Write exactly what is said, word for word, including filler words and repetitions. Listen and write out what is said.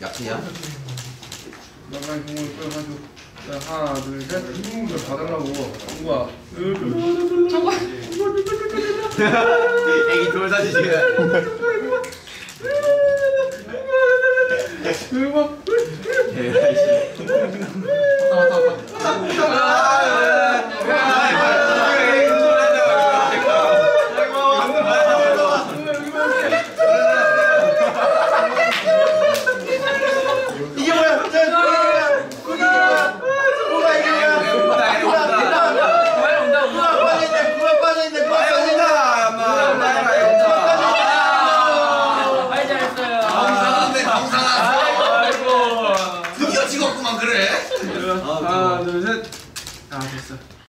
약이야? 나가 공을 빼가지고 하나 둘 셋 음 봐달라고 누가 저거 애기 돌 사지 지금 대박 왔다 왔다 왔다 하나, 둘, 셋. 아, 됐어.